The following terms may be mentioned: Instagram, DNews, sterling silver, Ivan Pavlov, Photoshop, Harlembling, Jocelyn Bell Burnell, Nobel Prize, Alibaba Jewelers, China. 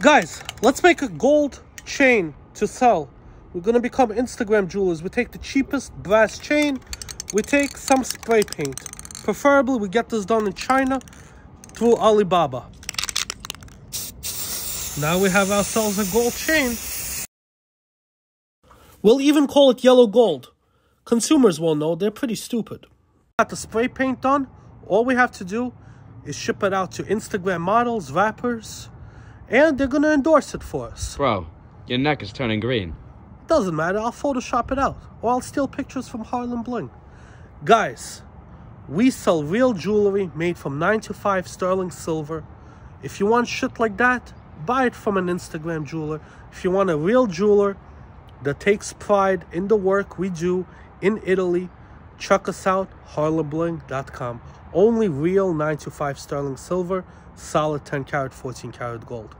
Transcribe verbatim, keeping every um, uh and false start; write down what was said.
Guys, let's make a gold chain to sell. We're gonna become Instagram jewelers. We take the cheapest brass chain, we take some spray paint. Preferably we get this done in China through Alibaba. Now we have ourselves a gold chain. We'll even call it yellow gold. Consumers will know, they're pretty stupid. Got the spray paint done. All we have to do is ship it out to Instagram models, rappers, and they're gonna endorse it for us. Bro, your neck is turning green. Doesn't matter, I'll Photoshop it out, or I'll steal pictures from Harlembling. Guys, we sell real jewelry made from nine to five sterling silver. If you want shit like that, buy it from an Instagram jeweler. If you want a real jeweler that takes pride in the work we do in Italy, check us out, harlembling dot com. Only real nine to five sterling silver, solid ten karat, fourteen karat gold.